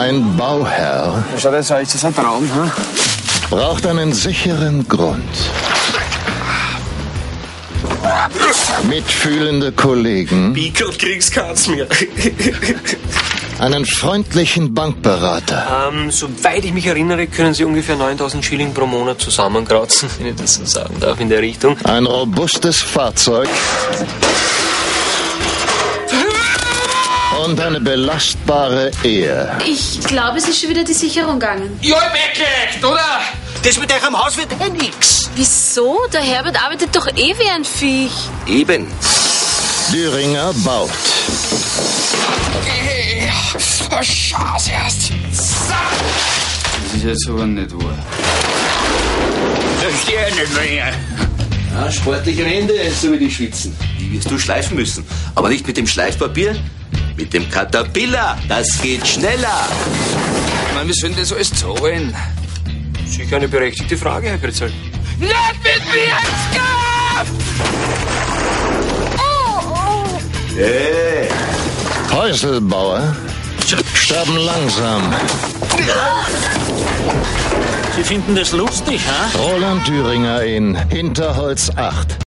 Ein Bauherr braucht einen sicheren Grund. Mitfühlende Kollegen. Einen freundlichen Bankberater. Soweit ich mich erinnere, können Sie ungefähr 9.000 Schilling pro Monat zusammenkratzen, wenn ich das so sagen darf, in der Richtung. Ein robustes Fahrzeug. Und eine belastbare Ehe. Ich glaube, es ist schon wieder die Sicherung gegangen. Ja, weggelegt, oder? Das mit euch am Haus wird eh nix. Wieso? Der Herbert arbeitet doch eh wie ein Viech. Eben. Düringer baut. Schau's erst. Das ist jetzt aber nicht wahr. Das geht nicht mehr. Ja, sportliche Hände, so wie die schwitzen. Die wirst du schleifen müssen. Aber nicht mit dem Schleifpapier, mit dem Caterpillar. Das geht schneller. Ich meine, wir sollen das alles zahlen. Sicher eine berechtigte Frage, Herr Kretzel. Nicht mit mir ins Kampf! Oh, oh. Hey. Häuselbauer sterben langsam. Sie finden das lustig, ha? Roland Düringer in Hinterholz 8.